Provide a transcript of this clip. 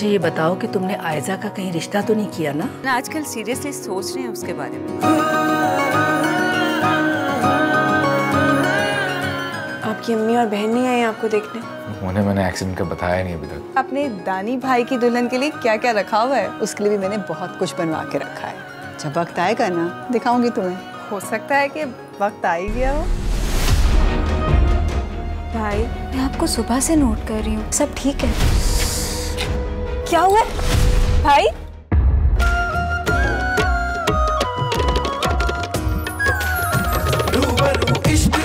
मुझे ये बताओ कि तुमने आयजा का कहीं रिश्ता तो नहीं किया ना? आजकल सीरियसली सोच रहे हैं उसके बारे में। आपकी अम्मी और बहन नहीं आई आपको देखने? उन्हें मैंने एक्सीडेंट का बताया नहीं अभी तक। अपने दानी भाई की दुल्हन के लिए क्या क्या रखा हुआ है उसके लिए भी मैंने बहुत कुछ बनवा के रखा है। जब वक्त आएगा ना दिखाऊंगी तुम्हें। हो सकता है कि वक्त आ ही गया हो। भाई मैं आपको सुबह से नोट कर रही हूँ, सब ठीक है? क्या हुआ भाई? रूबरू इश्क